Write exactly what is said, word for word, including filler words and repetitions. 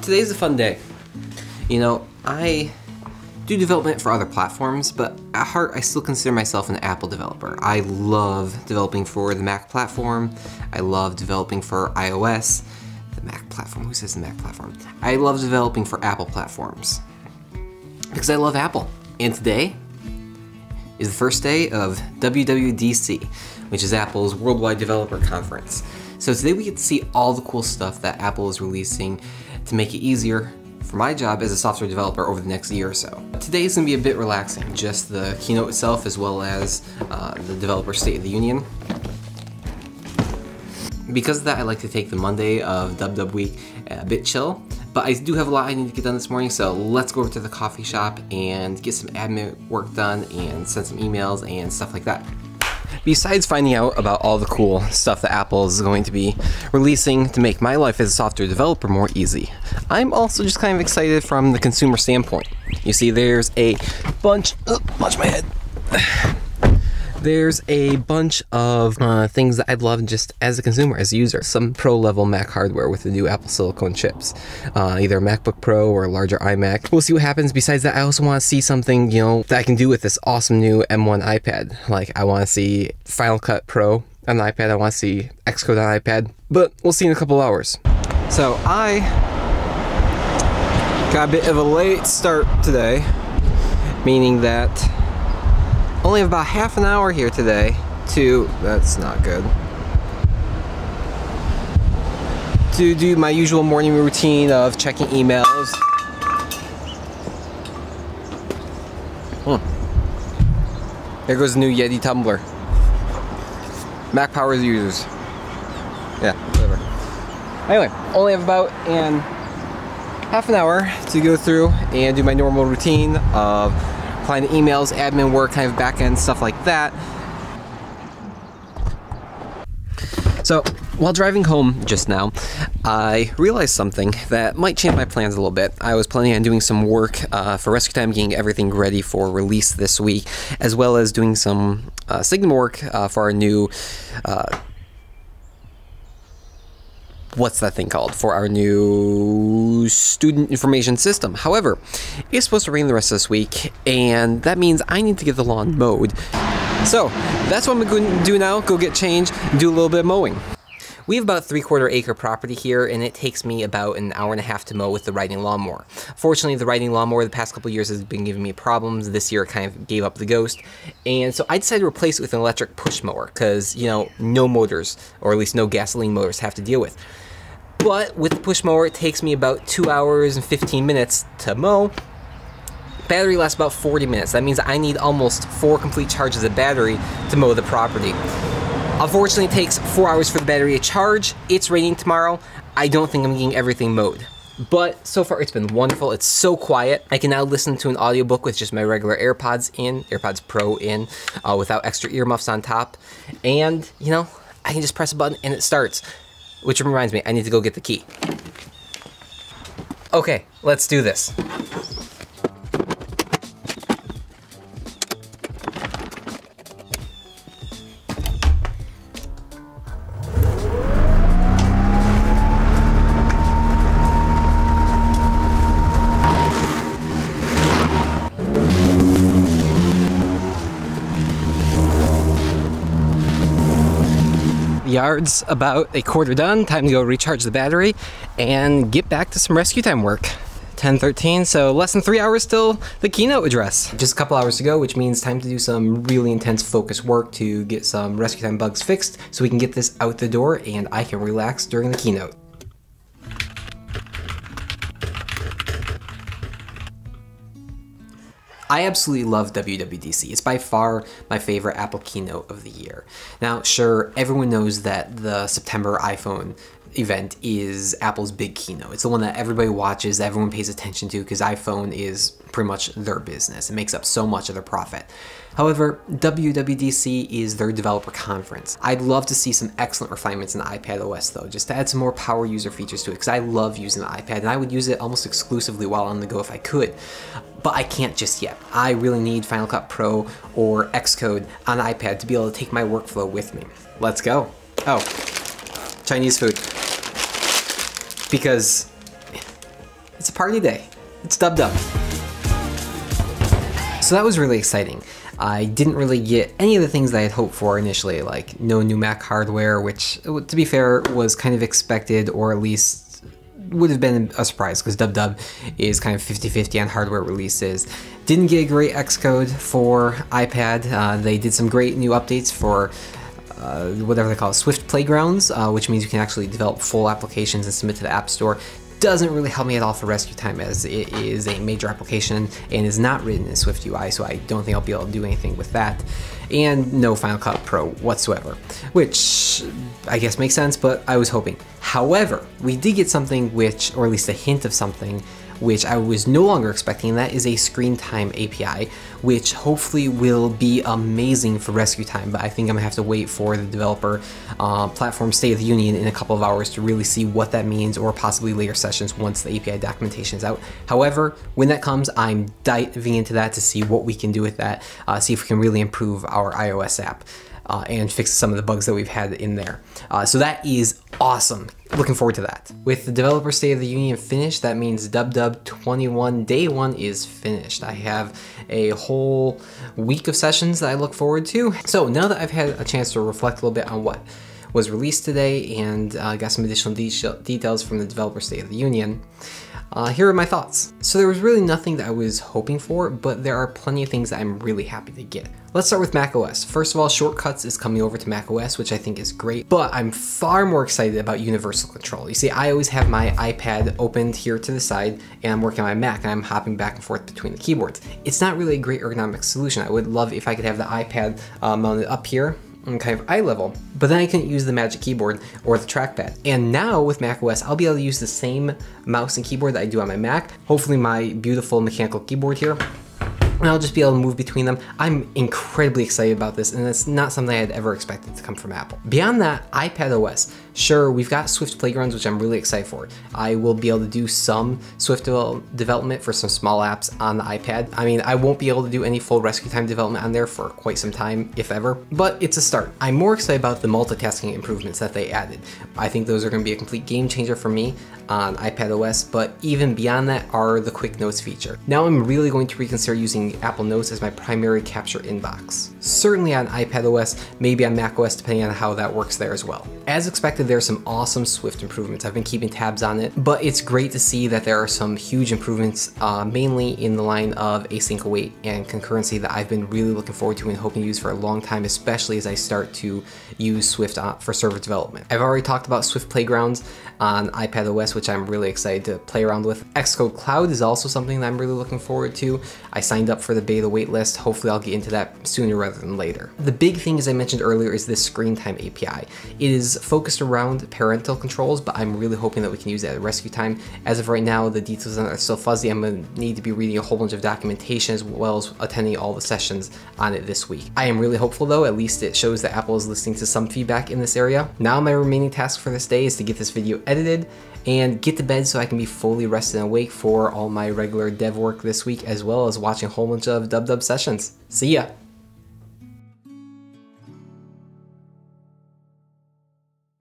Today's a fun day. You know, I do development for other platforms, but at heart I still consider myself an Apple developer. I love developing for the Mac platform. I love developing for iOS. The Mac platform, who says the Mac platform? I love developing for Apple platforms because I love Apple. And today is the first day of W W D C, which is Apple's Worldwide Developer Conference. So today we get to see all the cool stuff that Apple is releasing to make it easier for my job as a software developer over the next year or so. Today is gonna be a bit relaxing, just the keynote itself as well as uh, the developer state of the union. Because of that, I like to take the Monday of W W Week a bit chill, but I do have a lot I need to get done this morning, so let's go over to the coffee shop and get some admin work done and send some emails and stuff like that. Besides finding out about all the cool stuff that Apple is going to be releasing to make my life as a software developer more easy, I'm also just kind of excited from the consumer standpoint. You see, there's a bunch, oh, punch my head. There's a bunch of uh, things that I'd love just as a consumer, as a user. Some pro-level Mac hardware with the new Apple Silicon chips, uh, either a MacBook Pro or a larger iMac. We'll see what happens. Besides that, I also want to see something, you know, that I can do with this awesome new M one iPad. Like, I want to see Final Cut Pro on the iPad. I want to see Xcode on the iPad. But we'll see in a couple hours. So I got a bit of a late start today, meaning that only have about half an hour here today to, that's not good, to do my usual morning routine of checking emails. Hmm. There goes the new Yeti tumbler. Mac powers users. Yeah, whatever. Anyway, only have about an half an hour to go through and do my normal routine of applying to emails, admin work, kind of back-end stuff like that. So, while driving home just now, I realized something that might change my plans a little bit. I was planning on doing some work uh, for RescueTime, getting everything ready for release this week, as well as doing some uh, Signal work uh, for our new... Uh, what's that thing called? For our new student information system. However, it's supposed to rain the rest of this week, and that means I need to get the lawn mowed. So that's what I'm going to do now, go get changed, do a little bit of mowing. We have about three-quarter acre property here, and it takes me about an hour and a half to mow with the riding lawnmower. Fortunately, the riding lawnmower the past couple years has been giving me problems. This year it kind of gave up the ghost, and so I decided to replace it with an electric push mower because, you know, no motors, or at least no gasoline motors, have to deal with. But with the push mower, it takes me about two hours and fifteen minutes to mow. Battery lasts about forty minutes. That means I need almost four complete charges of battery to mow the property. Unfortunately, it takes four hours for the battery to charge. It's raining tomorrow. I don't think I'm getting everything mowed. But so far, it's been wonderful. It's so quiet. I can now listen to an audiobook with just my regular AirPods in, AirPods Pro in, uh, without extra earmuffs on top. And, you know, I can just press a button and it starts. Which reminds me, I need to go get the key. Okay, let's do this. Yard's about a quarter done, time to go recharge the battery and get back to some RescueTime work. ten thirteen, so less than three hours till the keynote address. Just a couple hours to go, which means time to do some really intense focus work to get some RescueTime bugs fixed so we can get this out the door and I can relax during the keynote. I absolutely love W W D C. It's by far my favorite Apple keynote of the year. Now, sure, everyone knows that the September iPhone event is Apple's big keynote. It's the one that everybody watches, that everyone pays attention to, because iPhone is pretty much their business. It makes up so much of their profit. However, W W D C is their developer conference. I'd love to see some excellent refinements in iPadOS though, just to add some more power user features to it, because I love using the iPad and I would use it almost exclusively while on the go if I could. But I can't just yet. I really need Final Cut Pro or Xcode on iPad to be able to take my workflow with me. Let's go. Oh, Chinese food. Because It's a party day. It's dubbed up. So that was really exciting. I didn't really get any of the things that I had hoped for initially, like no new Mac hardware, which to be fair was kind of expected, or at least would have been a surprise because WWDC is kind of fifty fifty on hardware releases. Didn't get a great Xcode for iPad. Uh, they did some great new updates for uh, whatever they call it, Swift Playgrounds, uh, which means you can actually develop full applications and submit to the App Store. Doesn't really help me at all for RescueTime, as it is a major application and is not written in Swift U I, so I don't think I'll be able to do anything with that. And no Final Cut Pro whatsoever, which I guess makes sense, but I was hoping. However, we did get something which, or at least a hint of something, which I was no longer expecting, and that is a screen time A P I, which hopefully will be amazing for RescueTime, but I think I'm gonna have to wait for the developer uh, platform State of the Union in a couple of hours to really see what that means, or possibly later sessions once the A P I documentation is out. However, when that comes, I'm diving into that to see what we can do with that, uh, see if we can really improve our iOS app uh, and fix some of the bugs that we've had in there. Uh, so that is awesome. Looking forward to that. With the developer State of the Union finished, that means WWDC twenty-one day one is finished. I have a whole week of sessions that I look forward to. So now that I've had a chance to reflect a little bit on what was released today and uh, got some additional de details from the developer State of the Union, uh, here are my thoughts. So there was really nothing that I was hoping for, but there are plenty of things that I'm really happy to get. Let's start with macOS. First of all, Shortcuts is coming over to macOS, which I think is great, but I'm far more excited about universal control. You see, I always have my iPad opened here to the side and I'm working on my Mac and I'm hopping back and forth between the keyboards. It's not really a great ergonomic solution. I would love if I could have the iPad uh, mounted up here and kind of eye level, but then I couldn't use the Magic Keyboard or the trackpad. And now with macOS, I'll be able to use the same mouse and keyboard that I do on my Mac, hopefully my beautiful mechanical keyboard here, and I'll just be able to move between them. I'm incredibly excited about this, and it's not something I had ever expected to come from Apple. Beyond that, iPadOS. Sure, we've got Swift Playgrounds, which I'm really excited for. I will be able to do some Swift devel development for some small apps on the iPad. I mean, I won't be able to do any full RescueTime development on there for quite some time, if ever, but it's a start. I'm more excited about the multitasking improvements that they added. I think those are gonna be a complete game changer for me on iPadOS, but even beyond that are the Quick Notes feature. Now I'm really going to reconsider using Apple Notes as my primary capture inbox. Certainly on iPadOS, maybe on macOS, depending on how that works there as well. As expected, there are some awesome Swift improvements. I've been keeping tabs on it, but it's great to see that there are some huge improvements, uh, mainly in the line of async await and concurrency that I've been really looking forward to and hoping to use for a long time, especially as I start to use Swift for server development. I've already talked about Swift Playgrounds on iPadOS, which I'm really excited to play around with. Xcode Cloud is also something that I'm really looking forward to. I signed up for the beta waitlist. Hopefully I'll get into that sooner rather than later. The big thing, as I mentioned earlier, is this screen time A P I. It is focused around parental controls, but I'm really hoping that we can use that at RescueTime. As of right now, the details are still fuzzy. I'm gonna need to be reading a whole bunch of documentation as well as attending all the sessions on it this week. I am really hopeful though, at least it shows that Apple is listening to some feedback in this area. Now my remaining task for this day is to get this video edited and get to bed so I can be fully rested and awake for all my regular dev work this week, as well as watching a whole bunch of WWDC sessions. See ya!